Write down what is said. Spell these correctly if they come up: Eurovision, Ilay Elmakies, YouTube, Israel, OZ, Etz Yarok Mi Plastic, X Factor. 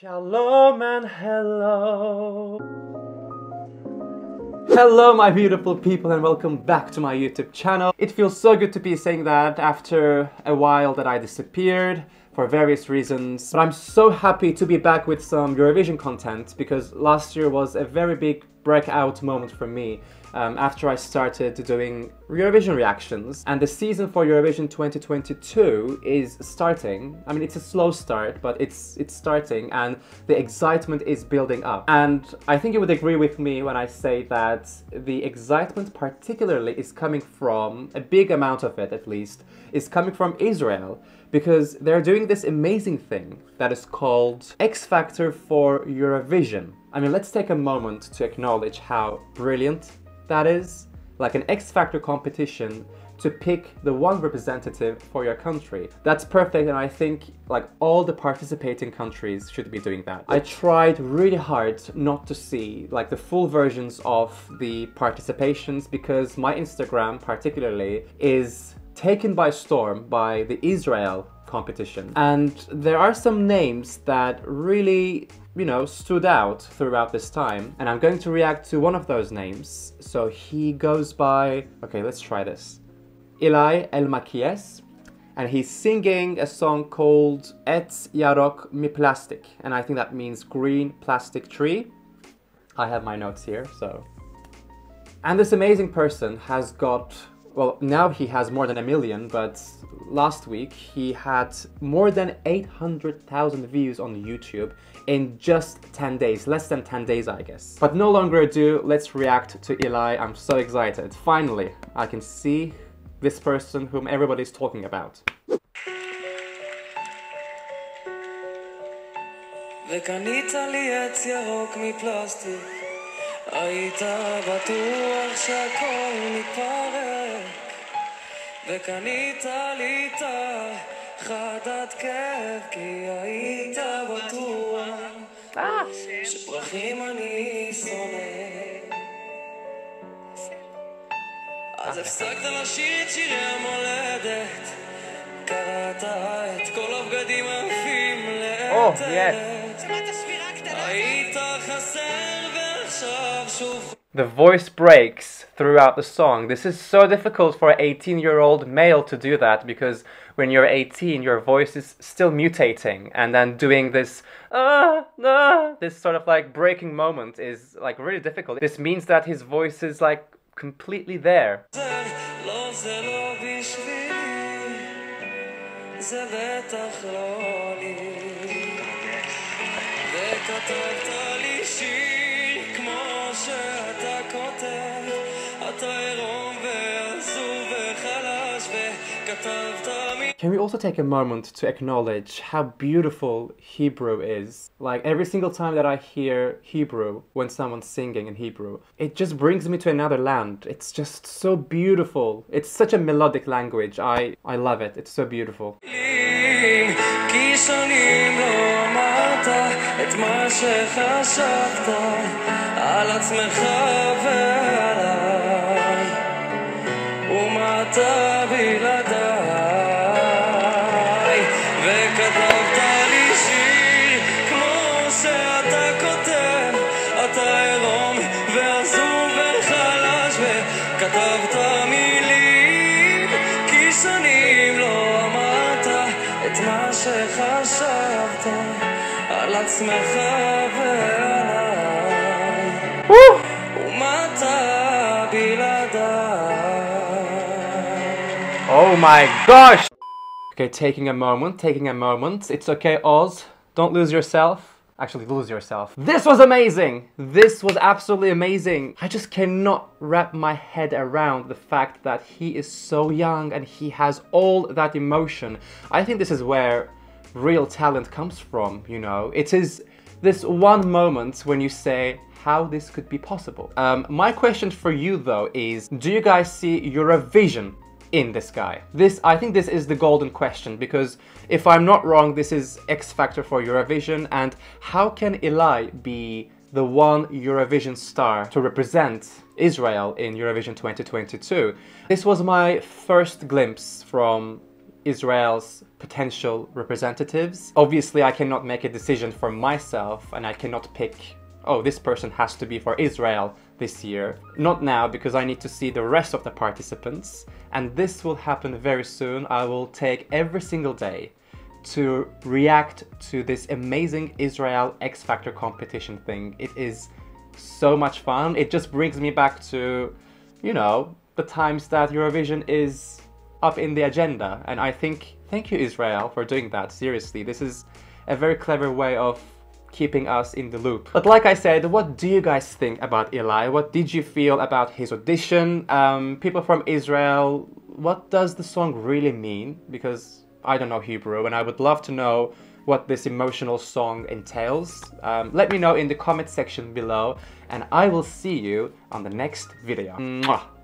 Shalom and hello! Hello my beautiful people and welcome back to my YouTube channel. It feels so good to be saying that after a while that I disappeared for various reasons. But I'm so happy to be back with some Eurovision content because last year was a very big breakout moment for me after I started doing Eurovision reactions. And the season for Eurovision 2022 is starting. I mean, it's a slow start, but it's starting and the excitement is building up. And I think you would agree with me when I say that the excitement particularly is coming from, a big amount of it at least, is coming from Israel, because they're doing this amazing thing that is called X Factor for Eurovision. I mean, let's take a moment to acknowledge how brilliant that is, like an X Factor competition to pick the one representative for your country. That's perfect, and I think like all the participating countries should be doing that. I tried really hard not to see like the full versions of the participations because my Instagram particularly is taken by storm by the Israel competition. And there are some names that really, you know, stood out throughout this time. And I'm going to react to one of those names. So he goes by, okay, let's try this. Ilay Elmakies. And he's singing a song called Etz Yarok Mi Plastic. And I think that means green plastic tree. I have my notes here, so. And this amazing person has got, well, now he has more than a million, but last week he had more than 800,000 views on YouTube in just 10 days, less than 10 days, I guess. But no longer ado, let's react to Ilay. I'm so excited. Finally, I can see this person whom everybody's talking about. וקנית לי חדת כאב כי היית בטוח שפרחים אני שונא אז הפסקת לשיר את שירי המולדת קראת את כל הבגדים עפים לעטרת היית חסר ועכשיו שוב. The voice breaks throughout the song. This is so difficult for an 18-year-old male to do that because when you're 18, your voice is still mutating, and then doing this this sort of like breaking moment is like really difficult. This means that his voice is like completely there. Can we also take a moment to acknowledge how beautiful Hebrew is? Like every single time that I hear Hebrew, when someone's singing in Hebrew, it just brings me to another land. It's just so beautiful. It's such a melodic language. I love it. It's so beautiful. Woo! Oh my gosh! Okay, taking a moment. It's okay, Oz. Don't lose yourself. Actually, lose yourself. This was amazing! This was absolutely amazing. I just cannot wrap my head around the fact that he is so young and he has all that emotion. I think this is where real talent comes from, you know. It is this one moment when you say how this could be possible. My question for you though is, do you guys see Eurovision in this guy? I think this is the golden question, because if I'm not wrong, this is X Factor for Eurovision, and how can Ilay be the one Eurovision star to represent Israel in Eurovision 2022? This was my first glimpse from Israel's potential representatives. Obviously, I cannot make a decision for myself, and I cannot pick, oh, this person has to be for Israel this year. Not now, because I need to see the rest of the participants, and this will happen very soon. I will take every single day to react to this amazing Israel X Factor competition thing. It is so much fun. It just brings me back to, you know, the times that Eurovision is up in the agenda, and I think, thank you Israel for doing that, seriously. This is a very clever way of keeping us in the loop. But like I said, what do you guys think about Ilay? What did you feel about his audition? People from Israel, what does the song really mean? Because I don't know Hebrew, and I would love to know what this emotional song entails. Let me know in the comment section below, and I will see you on the next video. Mwah.